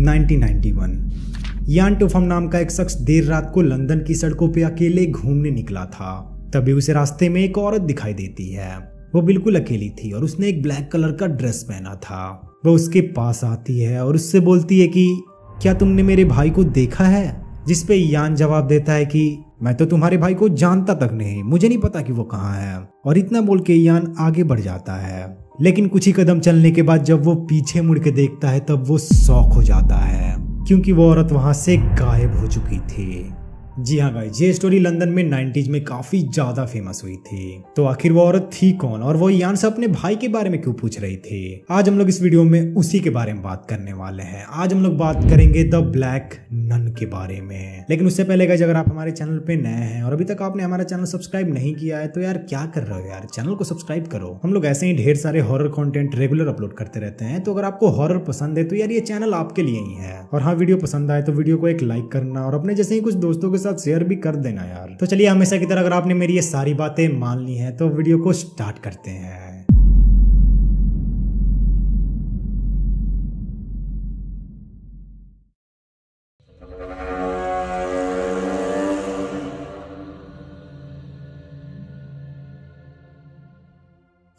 1991 यान टोफम नाम का एक शख्स देर रात को लंदन की सड़कों पे अकेले घूमने निकला था। तभी उसे रास्ते में एक औरत दिखाई देती है। वो बिल्कुल अकेली थी और उसने एक ब्लैक कलर का ड्रेस पहना था। वो उसके पास आती है और उससे बोलती है कि क्या तुमने मेरे भाई को देखा है, जिसपे यान जवाब देता है कि मैं तो तुम्हारे भाई को जानता तक नहीं, मुझे नहीं पता कि वो कहाँ है। और इतना बोल के यान आगे बढ़ जाता है, लेकिन कुछ ही कदम चलने के बाद जब वो पीछे मुड़ के देखता है तब वो शॉक हो जाता है, क्योंकि वो औरत वहां से गायब हो चुकी थी। जी हाँ गाइस, ये स्टोरी लंदन में 90s में काफी ज्यादा फेमस हुई थी। तो आखिर वो औरत थी कौन और वो यान से अपने भाई के बारे में क्यों पूछ रही थी, आज हम लोग इस वीडियो में उसी के बारे में बात करने वाले हैं। आज हम लोग बात करेंगे द ब्लैक नन के बारे में। लेकिन उससे पहले गाइस, अगर आप हमारे चैनल पे नए हैं और अभी तक आपने हमारा चैनल सब्सक्राइब नहीं किया है तो यार क्या कर रहे हो यार, चैनल को सब्सक्राइब करो। हम लोग ऐसे ही ढेर सारे हॉरर कंटेंट रेगुलर अपलोड करते रहते हैं, तो अगर आपको हॉरर पसंद है तो यार ये चैनल आपके लिए ही है। और हाँ, वीडियो पसंद आए तो वीडियो को एक लाइक करना और अपने जैसे ही कुछ दोस्तों साथ शेयर भी कर देना यार। तो चलिए, हमेशा की तरह अगर आपने मेरी ये सारी बातें मान ली हैं तो वीडियो को स्टार्ट करते हैं।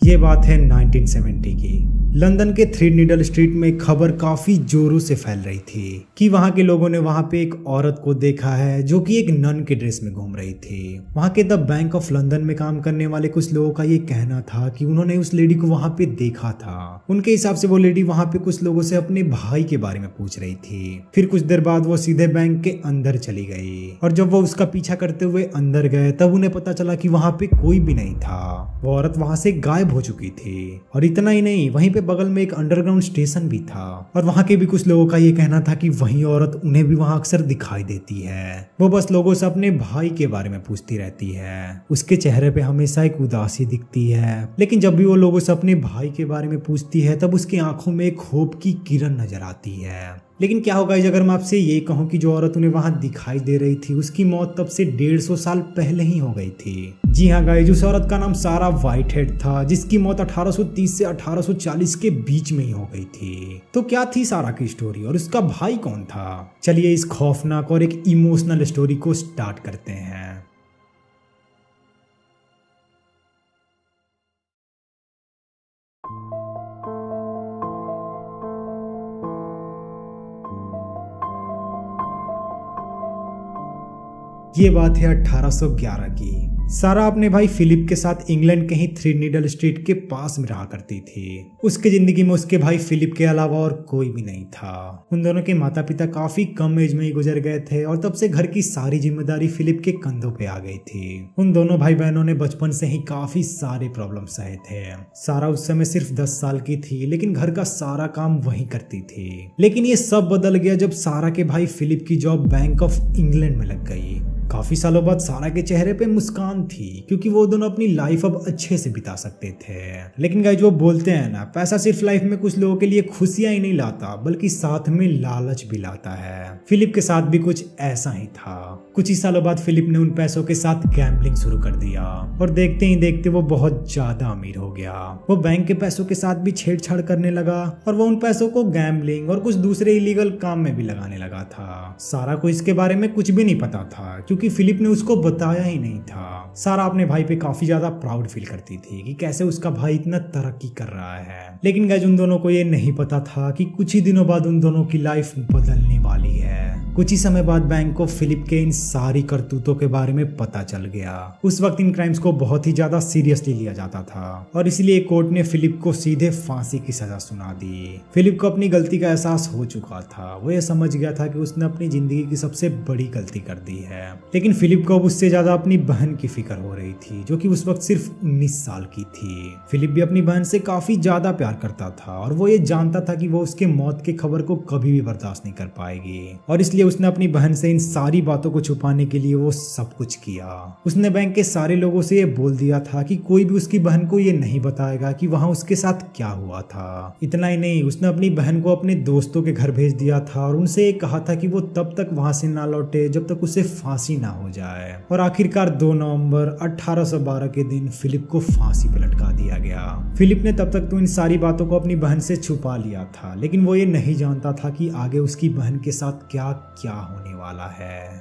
ये बात है 1970 की। लंदन के थ्रेडनीडल स्ट्रीट में खबर काफी जोरों से फैल रही थी कि वहां के लोगों ने वहां पे एक औरत को देखा है जो कि एक नन के ड्रेस में घूम रही थी। वहां के द बैंक ऑफ लंदन में काम करने वाले कुछ लोगों का ये कहना था कि उन्होंने उस लेडी को वहां पे देखा था। उनके हिसाब से वो लेडी वहां पे कुछ लोगों से अपने भाई के बारे में पूछ रही थी। फिर कुछ देर बाद वो सीधे बैंक के अंदर चली गई और जब वो उसका पीछा करते हुए अंदर गए तब उन्हें पता चला कि वहां पे कोई भी नहीं था। वो औरत वहां से गायब हो चुकी थी। और इतना ही नहीं, वहीं पे बगल में एक अंडरग्राउंड स्टेशन भी था और वहां के भी कुछ लोगों का ये कहना था कि वही औरत उन्हें भी वहां अक्सर दिखाई देती है। वो बस लोगों से अपने भाई के बारे में पूछती रहती है। उसके चेहरे पे हमेशा एक उदासी दिखती है, लेकिन जब भी वो लोगों से अपने भाई के बारे में पूछती है तब उसकी आंखों में एक होप की किरण नजर आती है। लेकिन क्या होगा अगर मैं आपसे ये कहूँ कि जो औरत उन्हें वहां दिखाई दे रही थी उसकी मौत तब से 150 साल पहले ही हो गई थी। जी हाँ गाइज, उस औरत का नाम सारा व्हाइटहेड था, जिसकी मौत 1830 से 1840 के बीच में ही हो गई थी। तो क्या थी सारा की स्टोरी और उसका भाई कौन था? चलिए इस खौफनाक और एक इमोशनल स्टोरी को स्टार्ट करते हैं। ये बात है 1811 की। सारा अपने भाई फिलिप के साथ इंग्लैंड के ही थ्रेडनीडल स्ट्रीट के पास में रहा करती थी। उसके जिंदगी में उसके भाई फिलिप के अलावा और कोई भी नहीं था। उन दोनों के माता पिता काफी कम एज में ही गुजर गए थे और तब से घर की सारी जिम्मेदारी फिलिप के कंधों पे आ गई थी। उन दोनों भाई बहनों ने बचपन से ही काफी सारे प्रॉब्लम सहे थे। सारा उस समय सिर्फ 10 साल की थी, लेकिन घर का सारा काम वही करती थी। लेकिन ये सब बदल गया जब सारा के भाई फिलिप की जॉब बैंक ऑफ इंग्लैंड में लग गई। काफी सालों बाद सारा के चेहरे पे मुस्कान थी, क्योंकि वो दोनों अपनी लाइफ अब अच्छे से बिता सकते थे। लेकिन गाइस, वो बोलते हैं ना, पैसा सिर्फ लाइफ में कुछ लोगों के लिए खुशियां ही नहीं लाता बल्कि साथ में लालच भी लाता है। फिलिप के साथ भी कुछ ऐसा ही था। कुछ ही सालों बाद फिलिप ने उन पैसों के साथ गैम्बलिंग शुरू कर दिया और देखते ही देखते वो बहुत ज्यादा अमीर हो गया। वो बैंक के पैसों के साथ भी छेड़छाड़ करने लगा और वो उन पैसों को गैम्बलिंग और कुछ दूसरे इलीगल काम में भी लगाने लगा था। सारा को इसके बारे में कुछ भी नहीं पता था, क्योंकि फिलिप ने उसको बताया ही नहीं था। सारा अपने भाई पे काफी ज्यादा प्राउड फील करती थी कि कैसे उसका भाई इतना तरक्की कर रहा है। लेकिन गाइस, उन दोनों को ये नहीं पता था कि कुछ ही दिनों बाद उन दोनों की लाइफ बदलने वाली है। कुछ ही समय बाद बैंक को फिलिप के इन सारी करतूतों के बारे में पता चल गया। उस वक्त इन क्राइम्स को बहुत ही ज्यादा सीरियसली लिया जाता था और इसलिए कोर्ट ने फिलिप को सीधे फांसी की सजा सुना दी। फिलिप को अपनी गलती का एहसास हो चुका था। वो ये समझ गया था कि उसने अपनी जिंदगी की सबसे बड़ी गलती कर दी है। लेकिन फिलिप को अब उससे ज्यादा अपनी बहन की फिक्र हो रही थी, जो कि उस वक्त सिर्फ 19 साल की थी। फिलिप भी अपनी बहन से काफी ज्यादा प्यार करता था और वो ये जानता था कि वो उसके मौत की खबर को कभी भी बर्दाश्त नहीं कर पाएगी और इसलिए इसलिए उसने अपनी बहन से इन सारी बातों को छुपाने के लिए वो सब कुछ किया। उसने बैंक के सारे लोगों से ये बोल दिया था कि कोई भी उसकी बहन को ये नहीं बताएगा कि वहाँ उसके साथ क्या हुआ था। इतना ही नहीं, उसने अपनी बहन को अपने दोस्तों के घर भेज दिया था और उनसे ये कहा था कि वो तब तक वहाँ से ना लौटे जब तक उसे फांसी ना हो जाए। और आखिरकार 2 नवंबर 1812 के दिन फिलिप को फांसी पर लटका दिया गया। फिलिप ने तब तक तो इन सारी बातों को अपनी बहन से छुपा लिया था, लेकिन वो ये नहीं जानता था कि आगे उसकी बहन के साथ क्या क्या होने वाला है।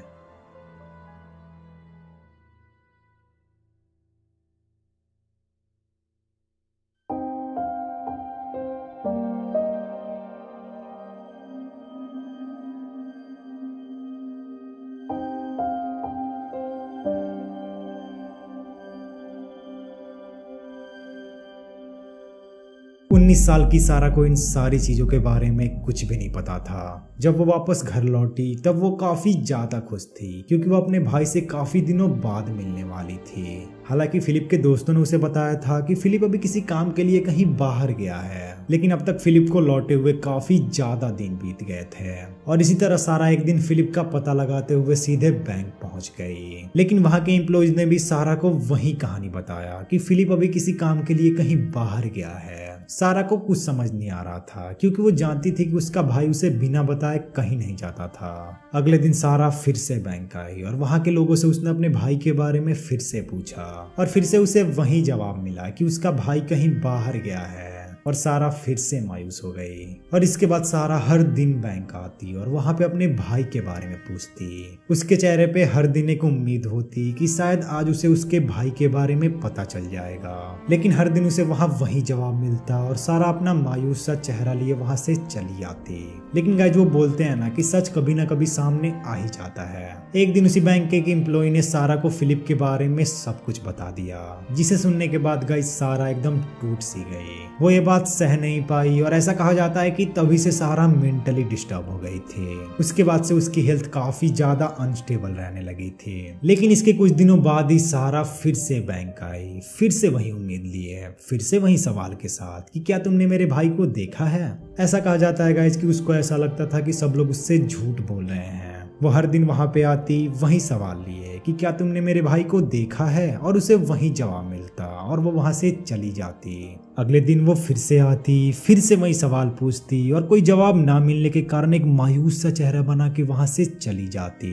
साल की सारा को इन सारी चीजों के बारे में कुछ भी नहीं पता था। जब वो वापस घर लौटी तब वो काफी ज्यादा खुश थी क्योंकि वो अपने भाई से काफी दिनों बाद मिलने वाली थी। हालांकि फिलिप के दोस्तों ने उसे बताया था कि फिलिप अभी किसी काम के लिए कहीं बाहर गया है, लेकिन अब तक फिलिप को लौटे हुए काफी ज्यादा दिन बीत गए थे। और इसी तरह सारा एक दिन फिलिप का पता लगाते हुए सीधे बैंक पहुंच गई, लेकिन वहां के एम्प्लॉइज ने भी सारा को वही कहानी बताया कि फिलिप अभी किसी काम के लिए कहीं बाहर गया है। सारा को कुछ समझ नहीं आ रहा था क्योंकि वो जानती थी कि उसका भाई उसे बिना बताए कहीं नहीं जाता था। अगले दिन सारा फिर से बैंक आई और वहां के लोगों से उसने अपने भाई के बारे में फिर से पूछा और फिर से उसे वही जवाब मिला कि उसका भाई कहीं बाहर गया है। और सारा फिर से मायूस हो गई। और इसके बाद सारा हर दिन बैंक आती और वहां पे अपने भाई के बारे में पूछती। उसके चेहरे पे हर दिन एक उम्मीद होती कि शायद आज उसे उसके भाई के बारे में पता चल जाएगा, लेकिन हर दिन उसे वहां वही जवाब मिलता और सारा अपना मायूस सा चेहरा लिए वहां से चली आती। लेकिन गाइस, वो बोलते हैं ना कि सच कभी ना कभी सामने आ ही जाता है। एक दिन उसी बैंक के एम्प्लॉय ने सारा को फिलिप के बारे में सब कुछ बता दिया, जिसे सुनने के बाद गाइस सारा एकदम टूट सी गई। वो ये बात सह नहीं पाई और ऐसा कहा जाता है कि तभी से सारा मेंटली डिस्टर्ब हो गई थी। उसके बाद से उसकी हेल्थ काफी ज्यादा अनस्टेबल रहने लगी थी। लेकिन इसके कुछ दिनों बाद ही सारा फिर से बैंक आई, फिर से वही उम्मीद लिए, फिर से वही सवाल के साथ कि क्या तुमने मेरे भाई को देखा है। ऐसा कहा जाता है गाइस कि उसको ऐसा लगता था कि सब लोग उससे झूठ बोल रहे हैं। वो हर दिन वहां पे आती, वही सवाल लिए कि क्या तुमने मेरे भाई को देखा है, और उसे वही जवाब मिलता और वो वहां से चली जाती। अगले दिन वो फिर से आती, फिर से वही सवाल पूछती और कोई जवाब ना मिलने के कारण एक मायूस सा चेहरा बना के वहां से चली जाती।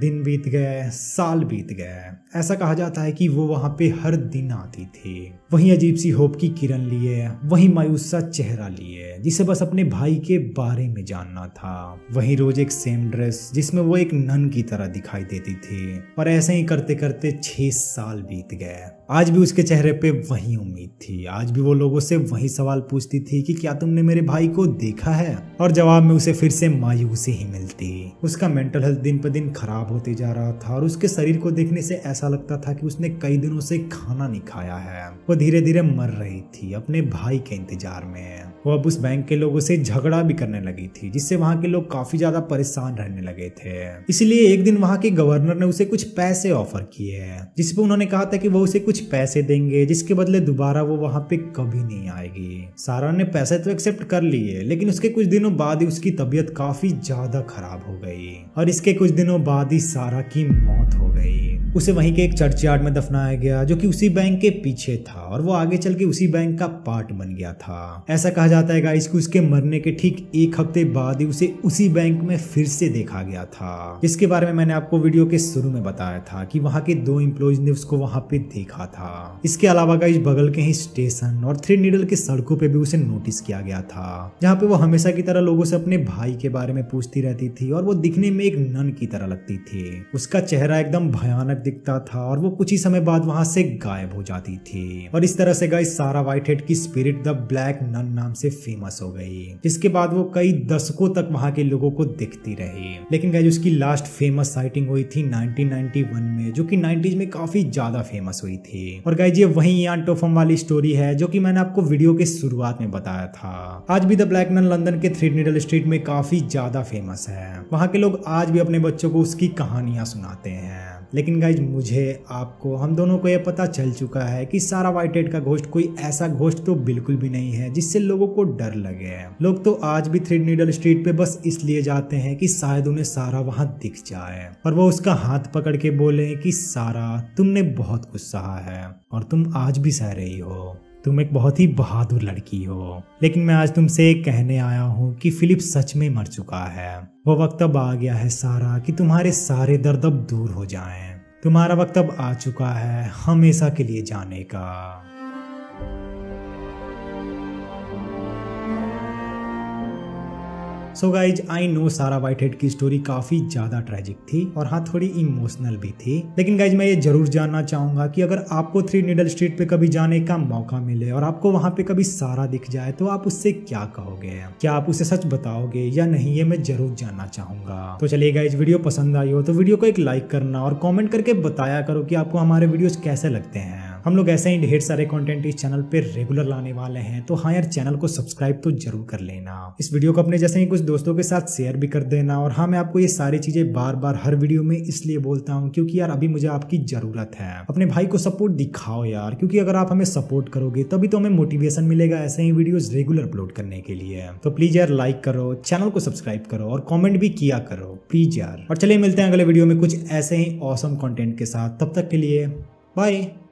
दिन बीत गए, साल बीत गए। ऐसा कहा जाता है कि वो वहां पे हर दिन आती थी, वही अजीब सी होप की किरण लिए, वही मायूस सा चेहरा लिए, जिसे बस अपने भाई के बारे में जानना था। वही रोज एक सेम ड्रेस जिसमें वो एक नन की तरह दिखाई देती थी। और ऐसे ही करते करते 6 साल बीत गए। आज भी उसके चेहरे पे वही उम्मीद थी, आज भी वो लोगों से वही सवाल पूछती थी कि क्या तुमने मेरे भाई को देखा है, और जवाब में उसे फिर से मायूसी ही मिलती। उसका मेंटल हेल्थ दिन पर दिन खराब होते जा रहा था और उसके शरीर को देखने से ऐसा लगता था कि उसने कई दिनों से खाना नहीं खाया है। वो धीरे धीरे मर रही थी अपने भाई के इंतजार में। वो अब उस बैंक के लोगों से झगड़ा भी करने लगी थी, जिससे वहाँ के लोग काफी ज्यादा परेशान रहने लगे थे। इसलिए एक दिन वहाँ के गवर्नर ने उसे कुछ पैसे ऑफर किए, जिसपे उन्होंने कहा था कि वो उसे कुछ पैसे देंगे जिसके बदले दोबारा वो वहाँ पे कभी नहीं आएगी। सारा ने पैसे तो एक्सेप्ट कर लिए, लेकिन उसके कुछ दिनों बाद ही उसकी तबीयत काफी ज्यादा खराब हो गई और इसके कुछ दिनों बाद ही सारा की मौत हो गई। उसे वहीं के एक चर्चयार्ड में दफनाया गया, जो कि उसी बैंक के पीछे था और वो आगे चल के उसी बैंक का पार्ट बन गया था। ऐसा कहा जाता है गाइस कि उसके मरने के ठीक 1 हफ्ते बाद ही उसे उसी बैंक में फिर से देखा गया था, जिसके बारे में मैंने आपको वीडियो के शुरू में बताया था कि वहाँ के 2 एम्प्लॉयज ने उसको वहाँ पे देखा था। इसके अलावा गाइस बगल के ही स्टेशन और थ्रेडनीडल के सड़कों पे भी उसे नोटिस किया गया था, जहाँ पे वो हमेशा की तरह लोगों से अपने भाई के बारे में पूछती रहती थी और वो दिखने में एक नन की तरह लगती थी। उसका चेहरा एकदम भयानक दिखता था और वो कुछ ही समय बाद वहां से गायब हो जाती थी। और इस तरह से गाइस सारा व्हाइटहेड की स्पिरिट द ब्लैक नन नाम से फेमस हो गई, जिसके बाद वो कई दशकों तक वहां के लोगों को दिखती रही। लेकिन गाइस उसकी लास्ट फेमस साइटिंग हुई थी 1991 में, जो कि 90s में काफी ज्यादा फेमस हुई थी। और गाइस ये वही आंटोफम वाली स्टोरी है जो कि मैंने आपको वीडियो के शुरुआत में बताया था। आज भी द ब्लैक नन लंदन के थ्रेडनीडल स्ट्रीट में काफी ज्यादा फेमस है। वहाँ के लोग आज भी अपने बच्चों को उसकी कहानियां सुनाते हैं। लेकिन गाइज मुझे, आपको, हम दोनों को ये पता चल चुका है कि सारा व्हाइटेड का घोस्ट कोई ऐसा घोस्ट तो बिल्कुल भी नहीं है जिससे लोगों को डर लगे है। लोग तो आज भी थ्रेडनीडल स्ट्रीट पे बस इसलिए जाते हैं कि शायद उन्हें सारा वहां दिख जाए और वो उसका हाथ पकड़ के बोले कि सारा, तुमने बहुत कुछ सहा है और तुम आज भी सह रही हो, तुम एक बहुत ही बहादुर लड़की हो। लेकिन मैं आज तुमसे कहने आया हूँ कि फिलिप सच में मर चुका है। वो वक्त अब आ गया है सारा कि तुम्हारे सारे दर्द अब दूर हो जाएं। तुम्हारा वक्त अब आ चुका है हमेशा के लिए जाने का। So guys, I know Sarah Whitehead की स्टोरी काफी ज्यादा ट्रेजिक थी और हाँ, थोड़ी इमोशनल भी थी। लेकिन गाइज, मैं ये जरूर जानना चाहूंगा कि अगर आपको थ्रेडनीडल स्ट्रीट पे कभी जाने का मौका मिले और आपको वहाँ पे कभी सारा दिख जाए तो आप उससे क्या कहोगे? क्या आप उसे सच बताओगे या नहीं, ये मैं जरूर जानना चाहूंगा। तो चलिए गाइज, वीडियो पसंद आई हो तो वीडियो को एक लाइक करना और कॉमेंट करके बताया करो कि आपको हमारे वीडियोज कैसे लगते हैं। हम लोग ऐसे ही ढेर सारे कंटेंट इस चैनल पे रेगुलर लाने वाले हैं, तो हाँ यार, चैनल को सब्सक्राइब तो जरूर कर लेना। इस वीडियो को अपने जैसे ही कुछ दोस्तों के साथ शेयर भी कर देना। और हाँ, मैं आपको ये सारी चीजें बार बार हर वीडियो में इसलिए बोलता हूँ क्योंकि यार अभी मुझे आपकी जरूरत है। अपने भाई को सपोर्ट दिखाओ यार, क्योंकि अगर आप हमें सपोर्ट करोगे तभी तो हमें मोटिवेशन मिलेगा ऐसे ही वीडियोज रेगुलर अपलोड करने के लिए। तो प्लीज यार लाइक करो, चैनल को सब्सक्राइब करो और कॉमेंट भी किया करो प्लीज यार। और चलिए मिलते हैं अगले वीडियो में कुछ ऐसे ही ऑसम कॉन्टेंट के साथ। तब तक के लिए बाय।